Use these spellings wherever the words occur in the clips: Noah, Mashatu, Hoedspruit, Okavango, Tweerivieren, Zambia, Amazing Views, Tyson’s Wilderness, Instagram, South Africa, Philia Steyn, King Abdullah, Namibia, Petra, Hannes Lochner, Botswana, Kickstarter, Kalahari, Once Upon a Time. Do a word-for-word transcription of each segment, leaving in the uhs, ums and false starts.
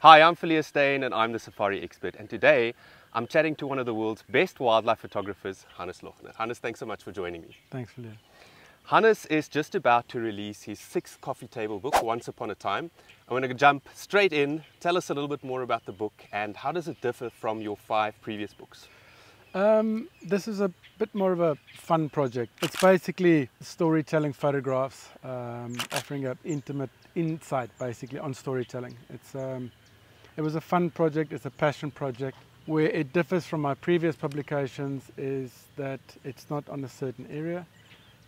Hi, I'm Philia Steyn and I'm the safari expert, and today I'm chatting to one of the world's best wildlife photographers, Hannes Lochner. Hannes, thanks so much for joining me. Thanks, Philia. Hannes is just about to release his sixth coffee table book, Once Upon a Time. I'm going to jump straight in. Tell us a little bit more about the book and how does it differ from your five previous books? Um, this is a bit more of a fun project. It's basically storytelling photographs, um, offering an intimate insight basically on storytelling. It's um, It was a fun project, it's a passion project. Where it differs from my previous publications is that it's not on a certain area,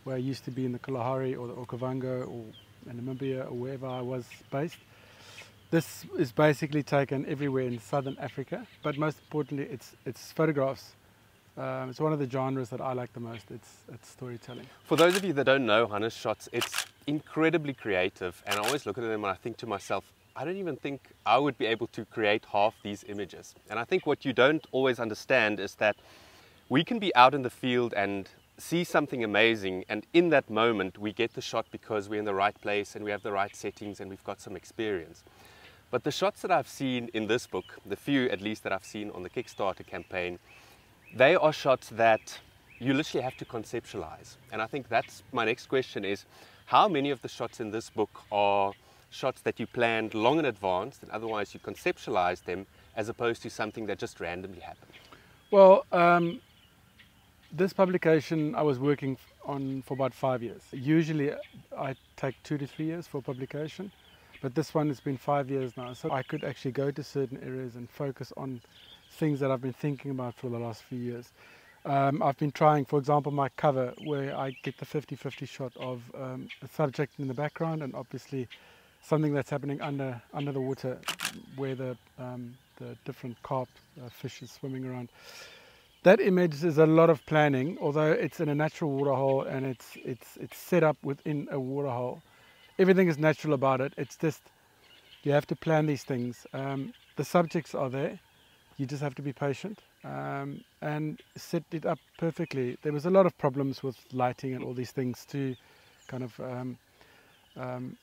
where I used to be in the Kalahari or the Okavango or Namibia or wherever I was based. This is basically taken everywhere in southern Africa, but most importantly it's, it's photographs. Um, it's one of the genres that I like the most, it's, it's storytelling. For those of you that don't know Hannes' shots, it's incredibly creative, and I always look at them and I think to myself, I don't even think I would be able to create half these images. And I think what you don't always understand is that we can be out in the field and see something amazing, and in that moment we get the shot because we're in the right place and we have the right settings and we've got some experience. But the shots that I've seen in this book, the few at least that I've seen on the Kickstarter campaign, they are shots that you literally have to conceptualize. And I think that's my next question is, how many of the shots in this book are shots that you planned long in advance and otherwise you conceptualize them, as opposed to something that just randomly happened? Well, um, this publication I was working on for about five years. Usually I take two to three years for publication, but this one has been five years now. So I could actually go to certain areas and focus on things that I've been thinking about for the last few years. Um, I've been trying, for example, my cover where I get the fifty fifty shot of um, a subject in the background and obviously something that's happening under under the water, where the um, the different carp uh, fish is swimming around. That image is a lot of planning, although it's in a natural waterhole and it's it's it's set up within a waterhole. Everything is natural about it. It's just you have to plan these things. Um, the subjects are there. You just have to be patient um, and set it up perfectly. There was a lot of problems with lighting and all these things to kind of Um, Um,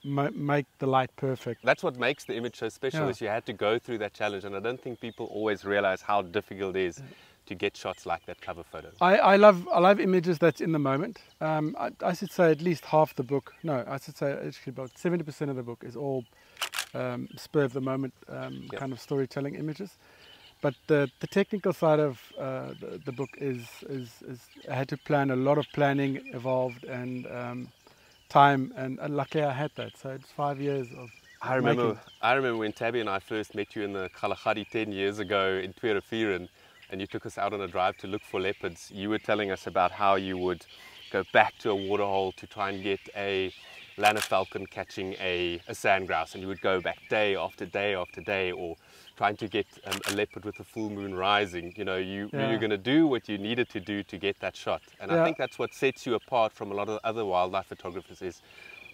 make the light perfect. That's what makes the image so special, yeah. Is you had to go through that challenge, and I don't think people always realize how difficult it is to get shots like that cover photo. I, I love I love images that's in the moment. Um, I, I should say at least half the book, no, I should say actually about seventy percent of the book is all um, spur of the moment um, yeah. kind of storytelling images. But the, the technical side of uh, the, the book is, is, is, I had to plan, a lot of planning evolved, and um, time, and, and luckily I had that, so it's five years of I remember making. I remember when Tabby and I first met you in the Kalahari ten years ago in Tweerivieren, and you took us out on a drive to look for leopards. You were telling us about how you would go back to a waterhole to try and get a lanner falcon catching a, a sand grouse, and you would go back day after day after day, or trying to get um, a leopard with the full moon rising. You know, you, yeah. you're going to do what you needed to do to get that shot. And yeah. I think that's what sets you apart from a lot of other wildlife photographers, is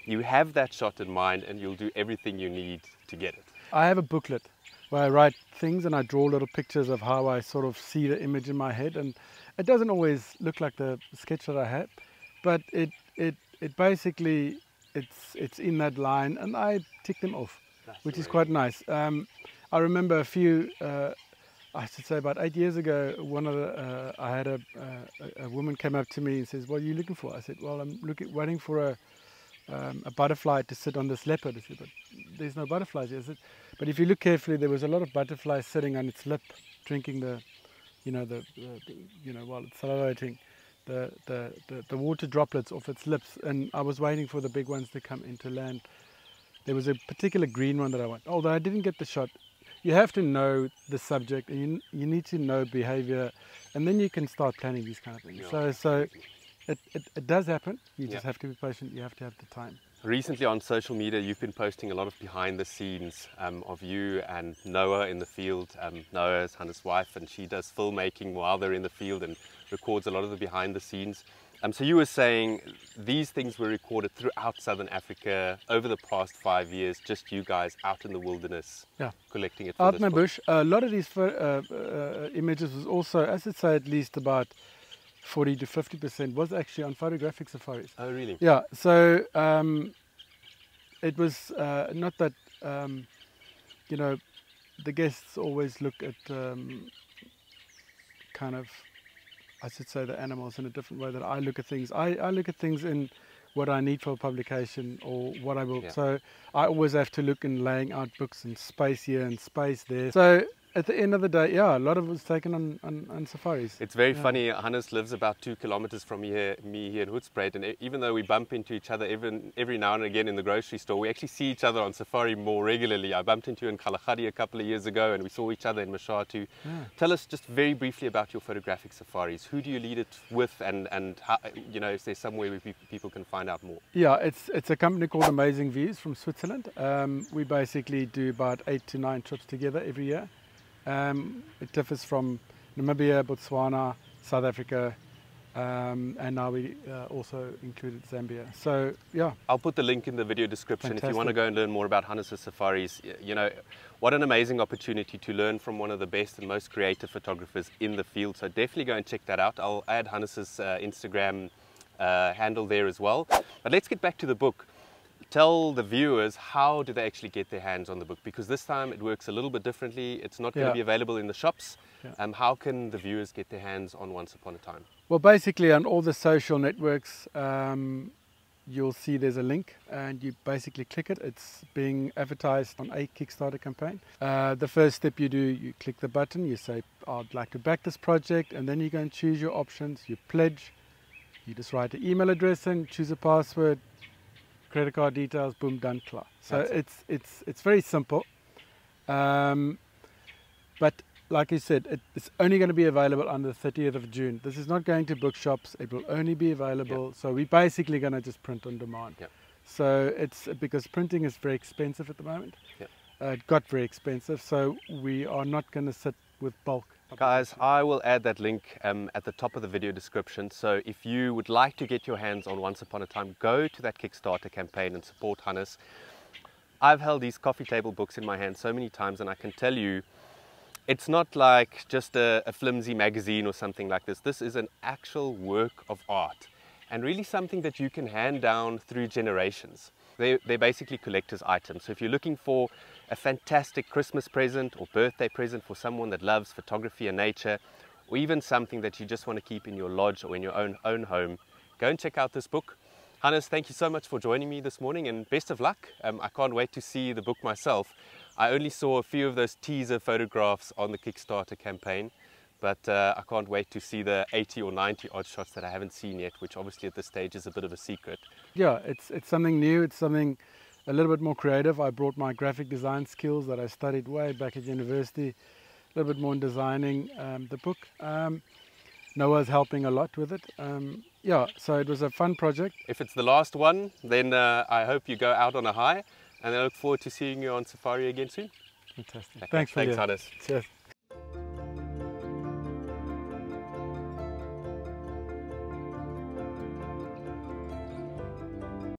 you have that shot in mind and you'll do everything you need to get it. I have a booklet where I write things and I draw little pictures of how I sort of see the image in my head, and it doesn't always look like the sketch that I had, but it, it, it basically, it's, it's in that line, and I tick them off, that's which is quite nice. Um, I remember a few, uh, I should say about eight years ago, one of the, uh, I had a, uh, a woman came up to me and says, "What are you looking for?" I said, "Well, I'm looking, waiting for a, um, a butterfly to sit on this leopard." I said, "But there's no butterflies here." I said, "But if you look carefully, there was a lot of butterflies sitting on its lip, drinking the, you know, the, the, the you know, while it's salivating, the, the the the water droplets off its lips." And I was waiting for the big ones to come into land. There was a particular green one that I want, although I didn't get the shot. You have to know the subject, and you, you need to know behavior, and then you can start planning these kind of things. Yeah. So, so it, it, it does happen. You just yeah. have to be patient. You have to have the time. Recently on social media, you've been posting a lot of behind the scenes um, of you and Noah in the field. Um, Noah is Hannes' wife, and she does filmmaking while they're in the field and records a lot of the behind the scenes. Um, so you were saying these things were recorded throughout Southern Africa over the past five years, just you guys out in the wilderness, yeah. collecting it for out in the bush. A lot of these uh, uh, images was also, as I'd say, at least about forty to fifty percent was actually on photographic safaris. Oh, really? Yeah. So um, it was uh, not that, um, you know, the guests always look at um, kind of, I should say, the animals in a different way that I look at things. I, I look at things in what I need for a publication or what I will. Yeah. So I always have to look in laying out books and space here and space there. So at the end of the day, yeah, a lot of it was taken on, on, on safaris. It's very yeah. funny. Hannes lives about two kilometers from here, me here in Hoedspruit, and even though we bump into each other every, every now and again in the grocery store, we actually see each other on safari more regularly. I bumped into you in Kalahari a couple of years ago, and we saw each other in Mashatu. Yeah. Tell us just very briefly about your photographic safaris. Who do you lead it with, and, and how, you know, is there somewhere where people can find out more? Yeah, it's, it's a company called Amazing Views from Switzerland. Um, we basically do about eight to nine trips together every year. Um, it differs from Namibia, Botswana, South Africa, um, and now we uh, also included Zambia. So, yeah. I'll put the link in the video description. Fantastic. If you want to go and learn more about Hannes' safaris. You know, what an amazing opportunity to learn from one of the best and most creative photographers in the field. So definitely go and check that out. I'll add Hannes' uh, Instagram uh, handle there as well. But let's get back to the book. Tell the viewers, how do they actually get their hands on the book? Because this time it works a little bit differently. It's not going yeah. to be available in the shops. Yeah. Um, how can the viewers get their hands on Once Upon a Time? Well, basically on all the social networks, um, you'll see there's a link and you basically click it. It's being advertised on a Kickstarter campaign. Uh, the first step you do, you click the button, you say, I'd like to back this project, and then you go and choose your options. You pledge, you just write an email address in, choose a password, credit card details, boom, done, klar. So it. it's it's it's very simple, um, but like I said, it, it's only going to be available on the thirtieth of June. This is not going to bookshops. It will only be available. Yep. So we're basically going to just print on demand. Yep. So it's because printing is very expensive at the moment. Yep. Uh, it got very expensive, so we are not going to sit with bulk. Guys, I will add that link um, at the top of the video description. So if you would like to get your hands on Once Upon a Time, go to that Kickstarter campaign and support Hannes. I've held these coffee table books in my hand so many times, and I can tell you, it's not like just a, a flimsy magazine or something like this. This is an actual work of art, and really something that you can hand down through generations. They, they're basically collector's items. So if you're looking for a fantastic Christmas present or birthday present for someone that loves photography and nature, or even something that you just want to keep in your lodge or in your own, own home, go and check out this book. Hannes, thank you so much for joining me this morning, and best of luck. Um, I can't wait to see the book myself. I only saw a few of those teaser photographs on the Kickstarter campaign, but uh, I can't wait to see the eighty or ninety odd shots that I haven't seen yet, which obviously at this stage is a bit of a secret. Yeah, it's, it's something new. It's something a little bit more creative. I brought my graphic design skills that I studied way back at university, a little bit more in designing um, the book. Um, Noah's helping a lot with it. Um, yeah, so it was a fun project. If it's the last one, then uh, I hope you go out on a high, and I look forward to seeing you on safari again soon. Fantastic. Okay. Thanks, Thanks Hannes. Cheers.